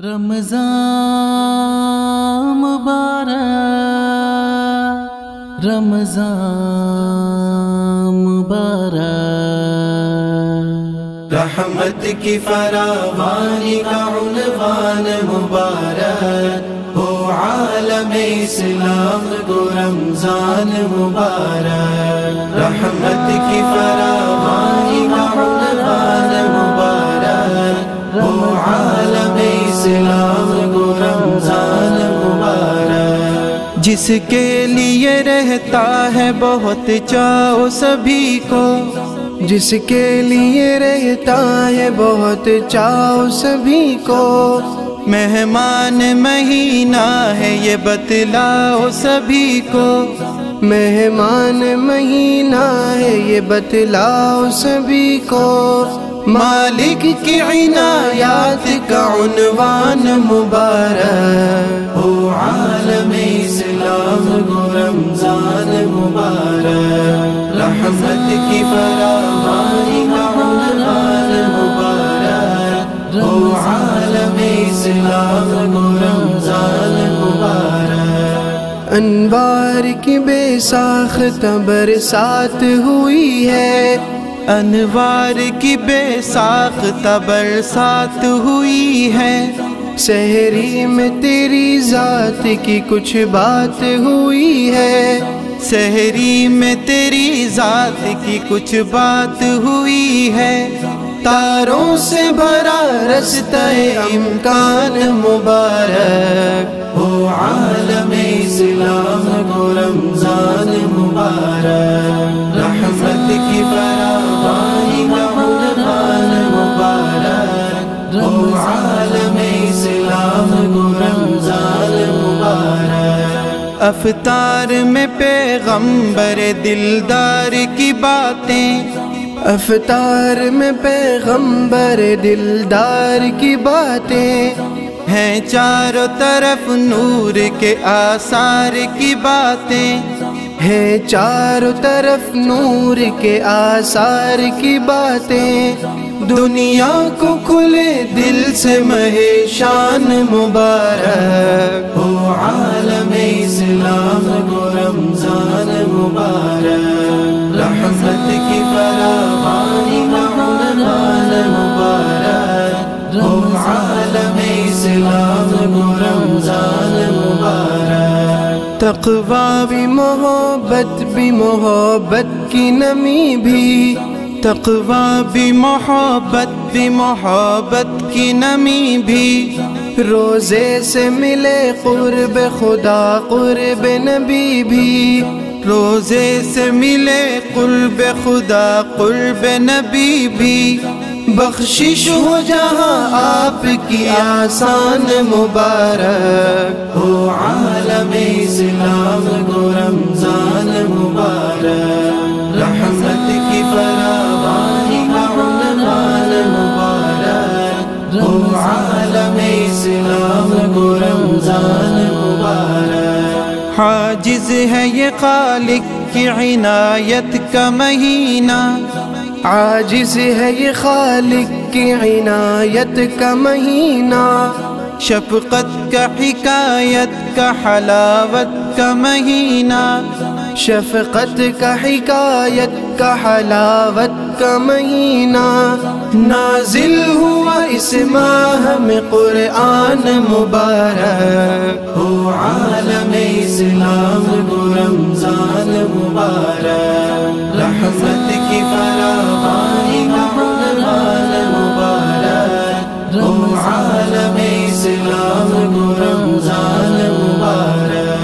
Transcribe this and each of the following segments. रमज़ान मुबारक, रमज़ान मुबारक। रहमत की फरावानी का उनवान मुबारक हो आलमे इस्लाम को रमज़ान मुबारक। रहमत की फरावानी का उनवान मुबारक हो आलमे इस्लाम को रमज़ान मुबारक। जिसके लिए रहता है बहुत चाओ सभी को, जिसके लिए रहता है बहुत चाओ सभी को, मेहमान महीना है ये बतलाओ सभी को, मेहमान महीना है ये बतलाओ सभी को। मालिक की इनायात का उन्वान मुबारक हो आलमे इस्लाम को रमज़ान मुबारक। रहमत की फरावानी का उन्वान मुबारक हो आलमे इस्लाम को रमज़ान मुबारक। अनवार की बेसाख्त बरसात हुई है, अनवार की बेसाख्ता बरसात हुई है, सहरी में तेरी ज़ात की कुछ बात हुई है, सहरी में तेरी ज़ात की कुछ बात हुई है। तारों से भरा रस्ताए इम्कान मुबारक हो आलमे इस्लाम को रमज़ान मुबारक। रहमत की फरावानी का उनवान मुबारक हो आलमे इस्लाम को रमज़ान मुबारक। अफतार में पैगंबर दिलदार की बातें, अफतार में पैगंबर दिलदार की बातें हैं, चारों तरफ नूर के आसार की बातें हैं, चारों तरफ नूर के आसार की बातें। दुनिया को खुले दिल से महे शान मुबारक हो आलमे इस्लाम को रमज़ान मुबारक। रहमत की फरावानी का उन्वान मुबारक हो आलमे इस्लाम को रमज़ान मुबारक। तक़वा भी मोहब्बत की नमी भी, तक़वा भी मोहब्बत की नमी भी, रोज़े से मिले क़ुर्ब खुदा क़ुर्ब नबी भी, रोज़े से मिले क़ुर्ब खुदा क़ुर्ब नबी भी। बख्शिश हो जहाँ आपकी आसान मुबारक हो आलमे इस्लाम को रमज़ान मुबारक। रहमत की फरावानी का उन्वान मुबारक हो आलमे इस्लाम को रमज़ान मुबारक। हाजिज है ये खालिक की इनायत का महीना, आजिज है ये खालिक की इनायत का महीना, शफ़क़त का हिकायत का हलावत का महीना, शफ़क़त का हिकायत का हलावत का महीना। नाज़िल हुआ इस माह में क़ुरआन मुबारक हो आलमे इस्लाम को रमज़ान मुबारक। रहमत की फरावानी का उन्वान मुबारक हो आलमे इस्लाम को रमज़ान मुबारक।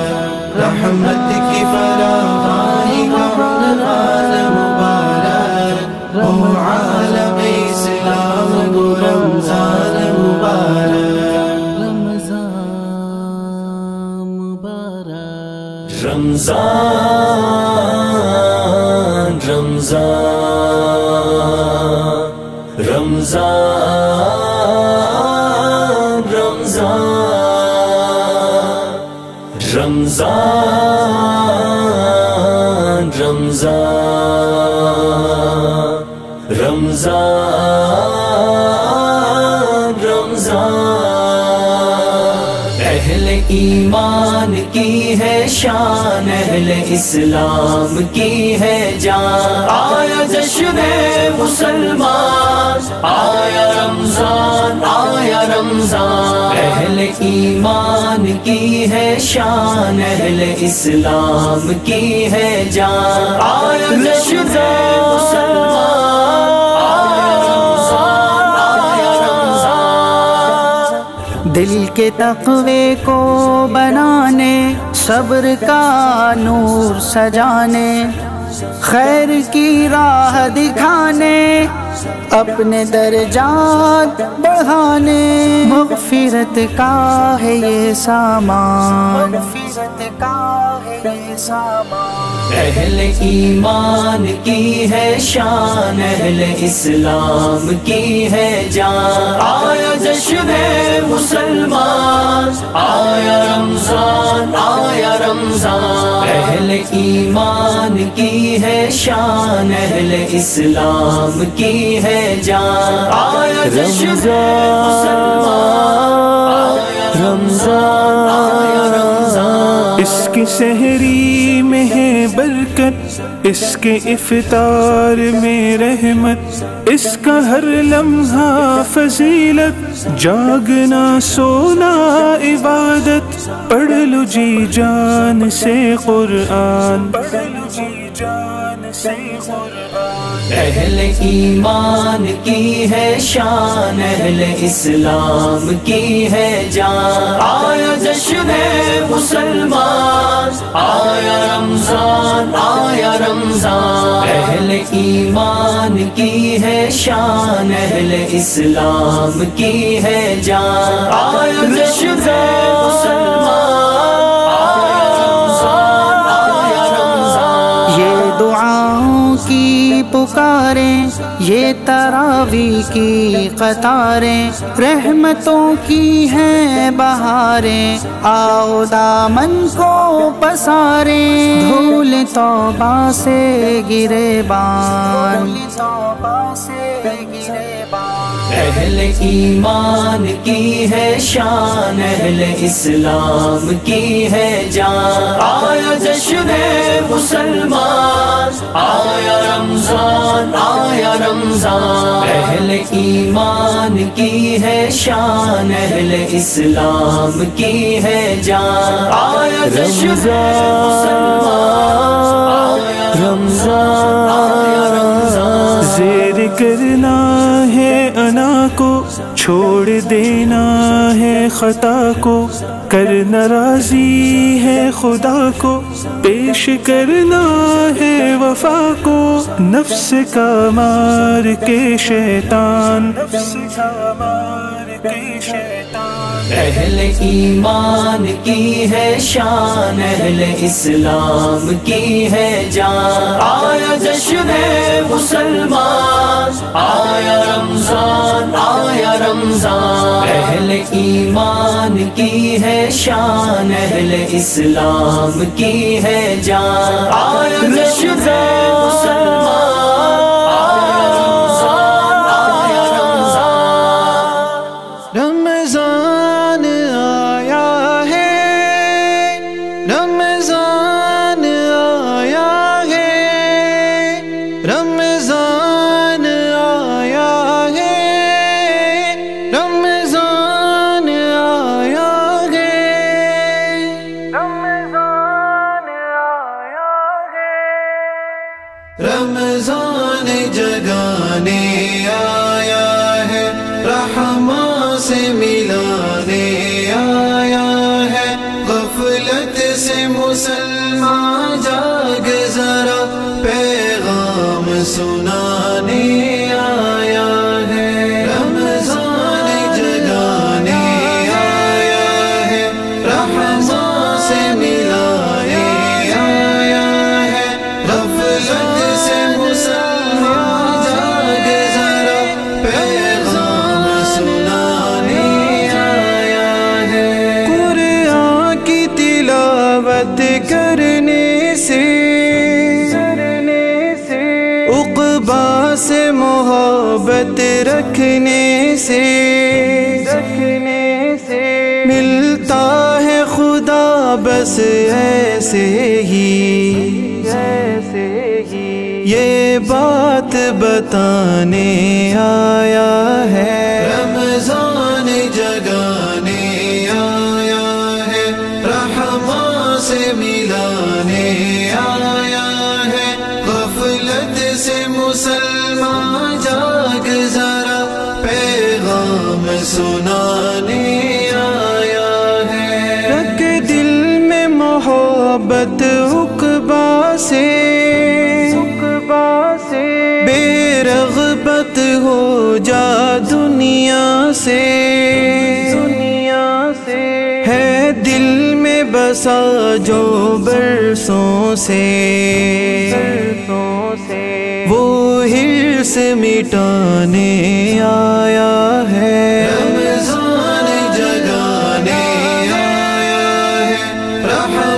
रहमत की फरावानी का उन्वान मुबारक हो आलमे इस्लाम को रमज़ान मुबारक। रमज़ान मुबारक, रमज़ान रमज़ान रमज़ान रमज़ान रमज़ान रमज़ान रमज़ान। ईमान की है शान, अहले इस्लाम की है जान। आया जश्ने मुसलमान, आया रमजान, आया रमजान। अहले ईमान की है शान, अहले इस्लाम की है जान। आया जश्ने मुसलमान, दिल के तक़वे को बनाने, सब्र का नूर सजाने, खैर की राह दिखाने, अपने दर्जात बढ़ाने। मग़फ़िरत का है ये सामान, मग़फ़िरत का है ये सामान। अहले ईमान की है शान, अहले इस्लाम की है जान। आया जश्ने मुसलमान, आया रमजान, आया रमजान। अहले ईमान की है शान, अहले इस्लाम की है जान। आया रमजान, रमजान, आया रमजान। इसकी सहरी में है बरकत, इसके इफ्तार में रहमत, इसका हर लम्हा फजीलत, जागना सोना इबादत। पढ़ लो जी जान से कुरान, पढ़ लो जी जान से कुरान। अहले ईमान की है शान, अहले इस्लाम की है जान। आया जश्ने मुसलमान, आया रमजान, आया रमजान। अहले ईमान की है शान, अहले इस्लाम की है जान। आया जश्ने मुसलमान, पुकारें ये तरावी की कतारें, रहमतों की हैं बहारें, आओ दामन को पसारें। धूल तौबा से गिरेबान, तौबा से गिरेबान। अहले ईमान की है शान, अहले इस्लाम की है जान। आया जश्ने मुसलमान, आया रमजान, आया रमजान। अहले ईमान की है शान, अहले इस्लाम की है जान। आया जश्ने मुसलमान, आया रमजान, आया रमजान। ज़ेर करना है अना को, छोड़ देना है खता को, कर नाराज़ी है खुदा को, पेश करना है वफा को। नफ्स का मार के शैतान, नफ्स का मार के शैतान। अहले ईमान की है शान, अहले इस्लाम की है जान। आया जश्ने मुसलमान, आया रमजान, आया रमजान। अहले ईमान की है शान, अहले इस्लाम की है जान। आया जश्ने मुसलमान, आया रमजान, आया रमजान। रमजान आया है, रमजान आया है, रमजान आया है, रमजान आया है, रमजान आया है। रमजान जगाने आया है, रहमा से मिलाने आया है। गफलत से मुसलमान जाग जरा, पैगाम सुनाने आया है। रमजान जगाने आया है, रहमा से मिलाने आया है। गफलत से मुसलमान जाग जरा, पैगाम सुनाने आया है। कुरान की तिलावत करने से से मोहब्बत रखने से मिलता है बस ऐसे ही ये बात बताने आया है, रमजान जगाने आया है, रहमा से मिलाने आया है। गफलत से मुसलमान जाग जरा, पैगाम सुनाने आया है। रख दिल में मोहब्बत उकबा से, बेरग़बत हो जा दुनिया से है दिल में बसा जो बरसों से वो हिर्स मिटाने आया है, रमज़ान जगाने आया है, रहमा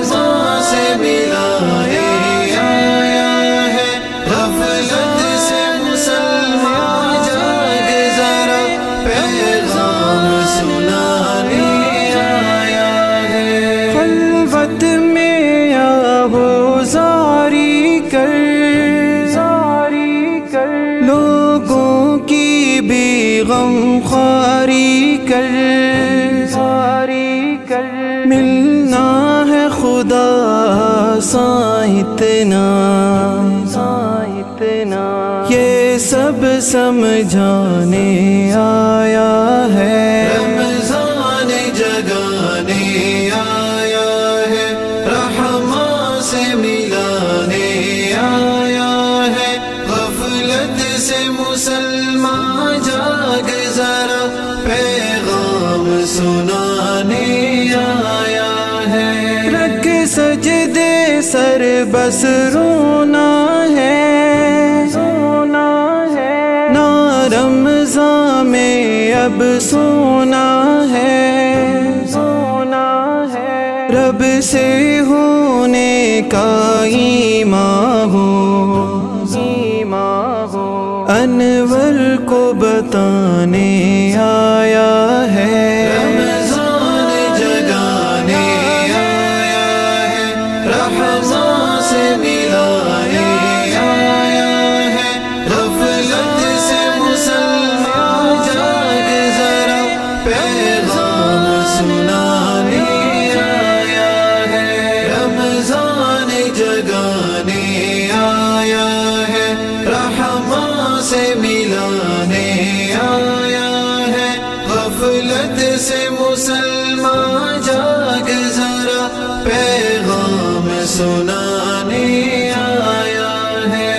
से मिलाने आया है। गफलत से मुसलमान जाग जरा, पैगाम सुनाने आया है। खलवत में या हो जारी कर लोगों की बेगम ख्वारी कर मिलना है खुदा सा इतना ये सब समझाने आया है, रमज़ान जगाने आया है, रहमा से मिलाने आया है। गफलत से मुसलमान जाग जरा, पैगाम सुनाने आया है। रख सजदे सर बस रोना है ना, रमज़ां में अब सोना है। रब से होने का ईमा हो अनवर को बताने आया है, रमज़ान जगाने आया है, रहमा से मिलाने आया है। गफलत से मुसलमान जाग जरा, पैगाम सुनाने आया है, रमज़ान जगाने आया है, रहमा से मिलाने आया है। गफलत से मुसलमान जाग जरा, पैगाम सुनाने आया है।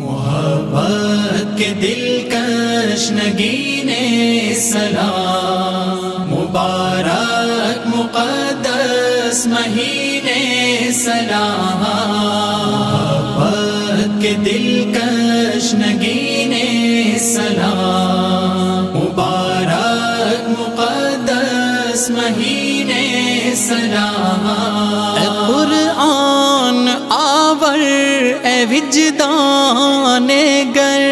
मोहब्बत के दिलकश नगीने सलाम, मुबारक मुक़द्दस महीने सलाम। मोहब्बत के दिलकश नगीने सलाम, मुबारक मुक़द्दस महीने सलाम। ऐ क़ुरआन आवर, ऐ विजदाने गर,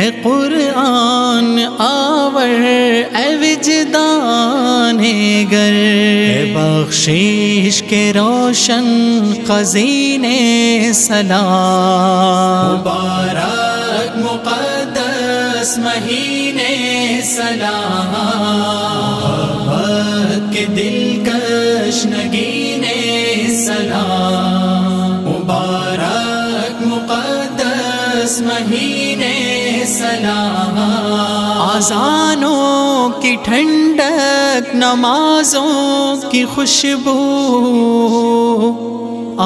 ऐ क़ुरआन आवर, ऐ विजदाने गर। ऐ बख्शीश के रोशन ख़ज़ीने सलाम, मुबारक मुक़द्दस महीने सलाम। के दिलकश नगीने सलाम, मुबारक मुक़द्दस महीने सलाम। आज़ानों की ठंडक, नमाज़ों की खुशबू,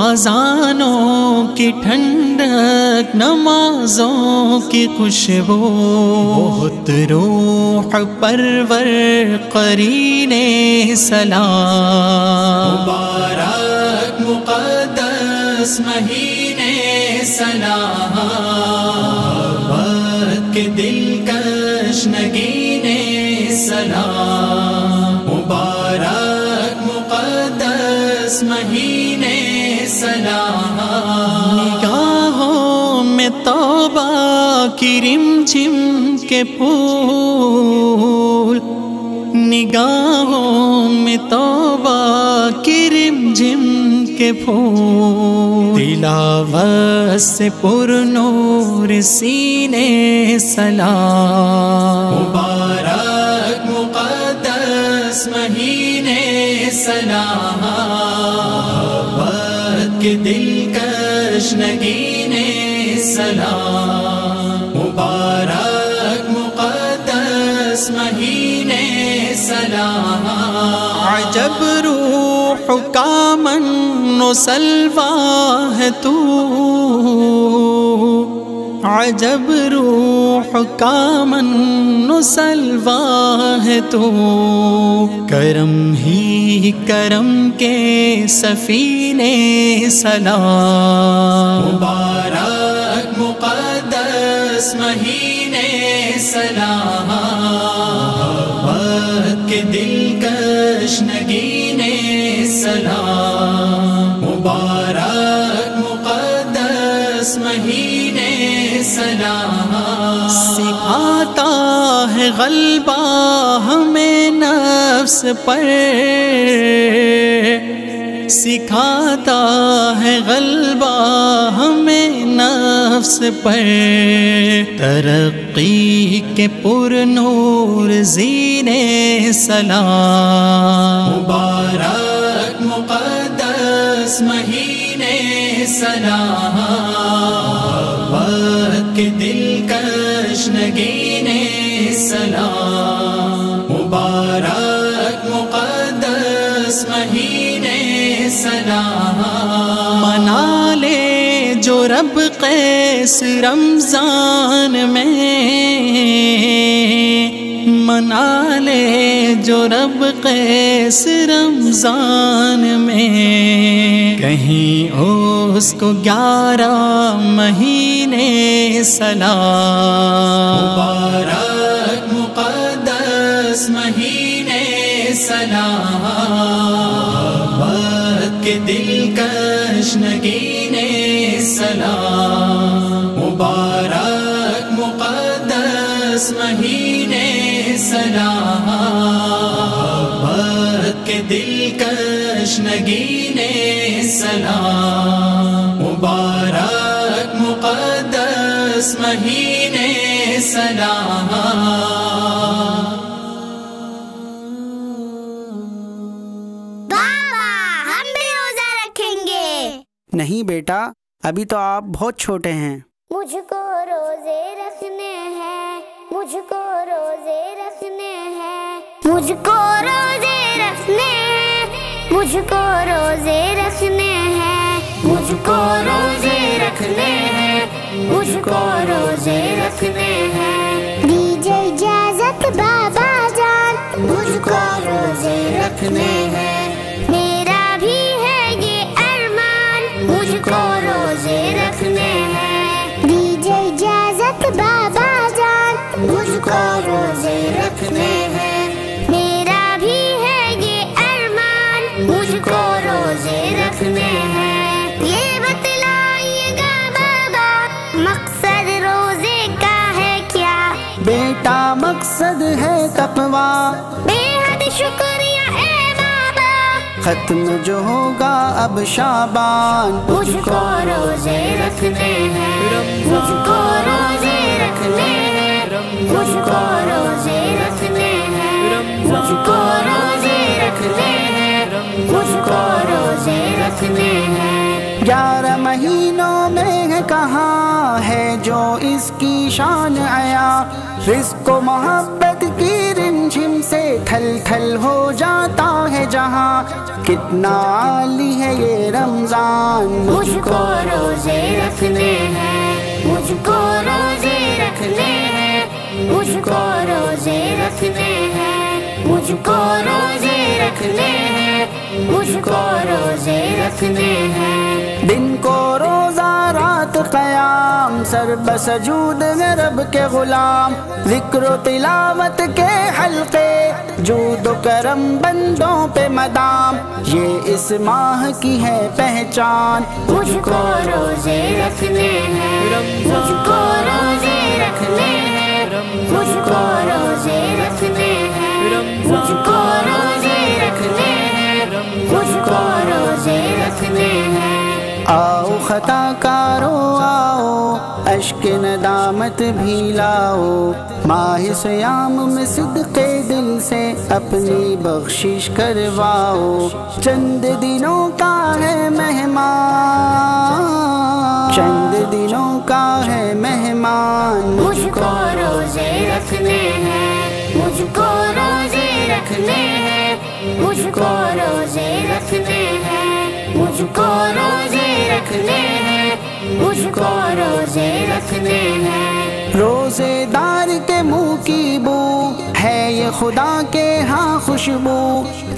आज़ानों की ठंडक, नमाज़ों की खुशबू। बहुत रूह परवर करीने सलाम, मुबारक मुक़द्दस महीने सलाम। मोहब्बत के दिलकश नगीने सलाम, मुबारक मुक़द्दस महीने सलाम। निगाहों में तौबा की रिमझिम के फूल, निगाहों में तौबा की रिमझिम के फूल, तिलावत से पुरनूर सीने सलाम। मुबारक मुक़द्दस महीने सलाम, मोहब्बत के दिलकश नगीने सलाम। मुबारक मुक़द्दस महीने सलाम, अजब रूह का मन्नो सलवा है तू, अजब रूह का मन्नो सलवा है तू। करम ही करम के सफ़ीने सलाम। मुबारक मुक़द्दस महीने सलाम, मोहब्बत के दिलकश नगीने सलाम। मुबारक मुक़द्दस महीने सलाम, सिखाता है गलबा हमें नफ्स पर, सिखाता है गलबा हमें नफ्स पर। तरक्की के पुरनूर जीने सलाम। मुबारक मुक़द्दस महीने सलाम, मोहब्बत के दिलकश नगीने सलाम। मुबारक मुक़द्दस महीने सलाम, मना ले जो रब क़ैस रमज़ान में, मना ले जो रब क़ैस रमज़ान में। कहीं उसको 11 महीने सलाम। मुबारक मुक़द्दस महीने सलाम, के दिलकश नगीने सलाम। मुबारक मुक़द्दस महीने सलाम, मोहब्बत के दिलकश नगीने सलाम। मुबारक मुक़द्दस महीने सलाम। नहीं बेटा, अभी तो आप बहुत छोटे हैं। मुझको रोजे रखने हैं, मुझको रोजे रखने हैं, मुझको रोजे रखने हैं, मुझको रोजे रखने हैं, मुझको रोजे रखने हैं, मुझको रोजे रखने हैं। दीजिए इजाजत बाबा जान, मुझको रोजे रखने हैं। मुझको रोजे रखने हैं, दीजिए इजाजत बाबा जान, मुझको रोजे रखने हैं। मेरा भी है ये अरमान, मुझको रोजे रखने हैं। ये बतलाइएगा बाबा, मकसद रोजे का है क्या? बेटा मकसद है तकवा। बेहद शुक्रिया है बाबा, खत्म जो होगा अब शाबान। मुझको रोजे रखने हैं, मुझको रोजे रखने हैं, मुझको रोजे रखने हैं, मुझको रोजे रखने हैं, मुझको रोजे रखने हैं। 11 महीनों में है कहाँ है जो इसकी शान आया? रिस्को मोहब्बत की रिमझिम से थल थल हो जाता है जहाँ। कितना आली है ये रमज़ान, मुझको रोजे रखने हैं, मुझको रोजे रखने हैं, मुझको रोजे रखने हैं, मुझको रोजे रखने हैं, मुझको रोजे रखने हैं। दिन को रोजा रात कयाम, सर बसजूद में रब के गुलाम। जिक्र तिलावत के हल्के, जूद करम बंदों पे मदाम। ये इस माह की है पहचान, मुझको रोजे रखने हैं। मुझको रोजे रखने हैं, मुझको रोजे रखने हैं, मुझको रोजे रखने हैं, मुझको रोजे रखने हैं। आओ खता कारो आओ, अश्क नदामत भी लाओ। माह सियाम में सिद्के दिल से अपनी बख्शिश करवाओ। चंद दिनों का है मेहमान, चंद दिनों का है मेहमान। मुझको रोजे रखने हैं, मुझको रोजे रखने हैं, मुझको रोजे रखने हैं, मुझको रोजे रखने हैं, मुझको रोजे रखने हैं। रोजेदार के मुँह की बू है ये खुदा के हाँ खुशबू।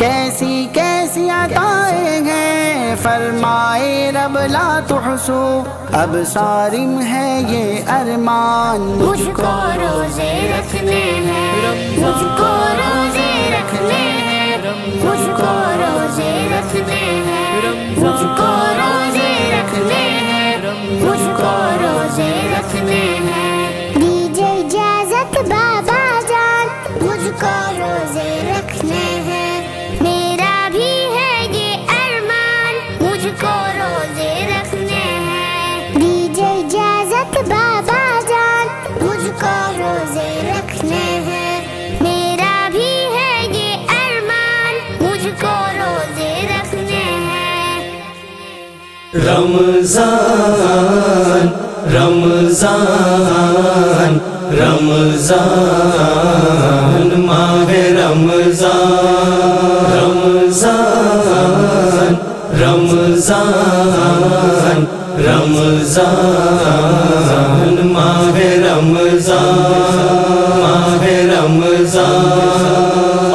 कैसी कैसी अताएं हैं, फरमाए रब ला तुहसू। अब सारिम है ये अरमान, मुझको रोजे रखने हैं। मुझको रोजे रखने हैं, मुझको रोजे रखने हैं, मुझको रोजे रखने हैं, मुझको रोजे रखने हैं। दीजिए इजाजत बाबा जान, मुझको रोजे रखने हैं। मेरा भी है ये अरमान, मुझको रोजे रखने हैं। दीजिए इजाजत बाबा जान, मुझको रोजे रखने हैं। मेरा भी है ये अरमान, मुझको रोजे रखने हैं। रमजान रमजान रमजान माह रमजान रमजान रमजान रमजान माह रमजान माह रमजान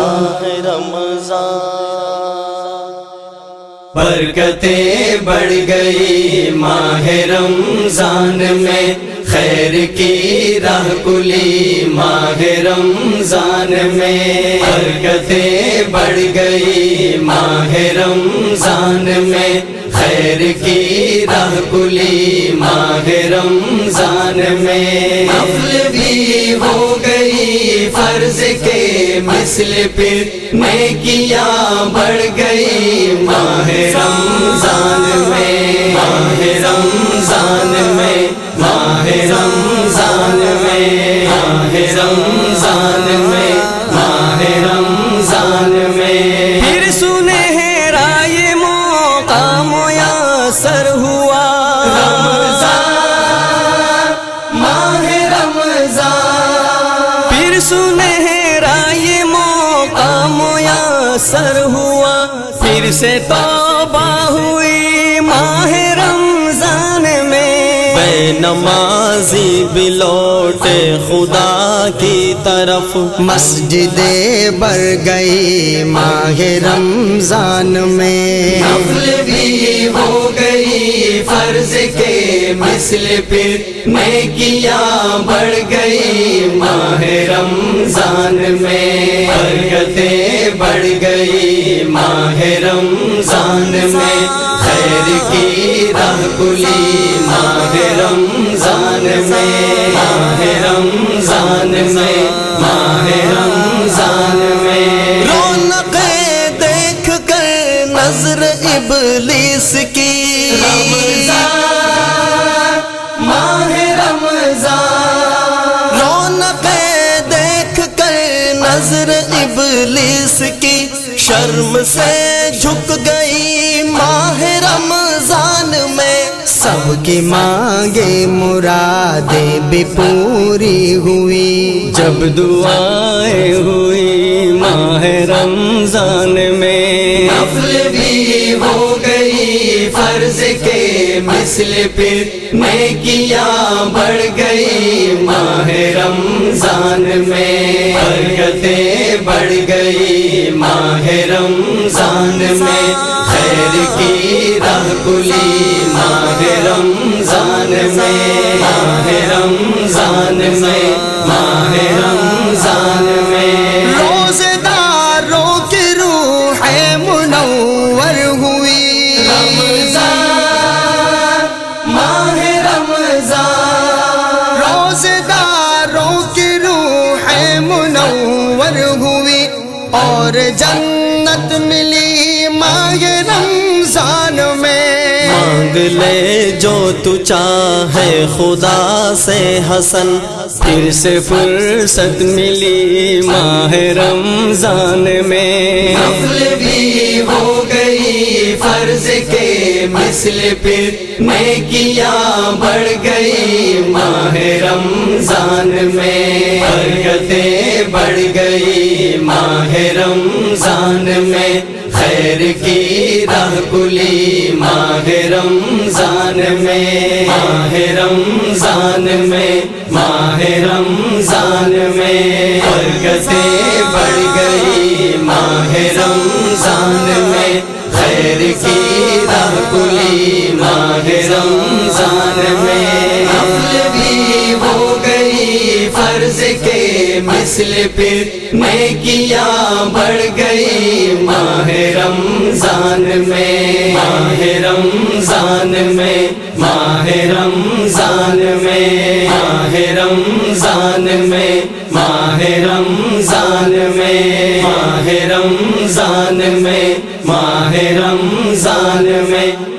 बरकतें बढ़ गई माह रमजान में। खैर की राह खुली माह रमजान में। बरकतें बढ़ गई माह रमजान में। खैर की राह खुली माह रमजान में। अफल भी हो गई फर्ज के मिसल फिर नेकियां बढ़ गई माह रमजान में। माह रमजान में माह रमजान में माह रमजान में माह रमजान में। फिर सुने हैं राय मुकाम असर हुआ। रमजान माह रमजान फिर सुने हैं राय मुकाम असर हुआ। फिर से तौबा हुई माह रमजान में। बेनमाजी भी लौटे खुदा की तरफ। मस्जिदें बढ़ गई माह रमजान में। नफल भी हो गई फर्ज के मिसल फिर नेकियां बढ़ गई माह रमजान में। बरकतें बढ़ गई माह रमजान में। खैर की राह खुली माह रमजान में। माह रमजान में माह रमजान में। रौनकें देख कर नजर इबलीस की। रमजान माह रमजान रौनकें देख कर नजर इबलीस की। शर्म से झुक गई माह रमजान में। सबकी मांगे मुरादें भी पूरी हुई। जब दुआएं हुई माह रमजान में। नफल भी हो गई फर्ज के मिसल फिर नेकियां बढ़ गई माह रमजान में। बरकतें बढ़ गई माह रमजान में खैर की राह खुली माह रमजान में माह रमजान में माह रमजान में रोजेदारों की रूह मुनव्वर हुई रमजान माह रमजान रोजेदारों की रूह मुनव्वर हुई और जन्नत मिली माह रमजान में। मांग ले जो तू चाहे खुदा से हसन फिर से फुर्सत मिली माह रमजान में। नफल भी हो गई फर्ज के मिसल फिर नेकियां बढ़ गई माह रमजान में। बरकतें बढ़ गई माह रमजान में खैर की राह खुली माह रमजान में माह रमजान में माह रमजान में। बरकतें बढ़ गई माह रमजान में खैर की राह खुली माह रमजान में। नफल भी हो गई फर्ज के मिसल फिर नेकियां बढ़ गई माह रमजान में माह रमजान में माह रमजान में माह रमजान में माह रमजान में माह रमजान में माह रमजान में।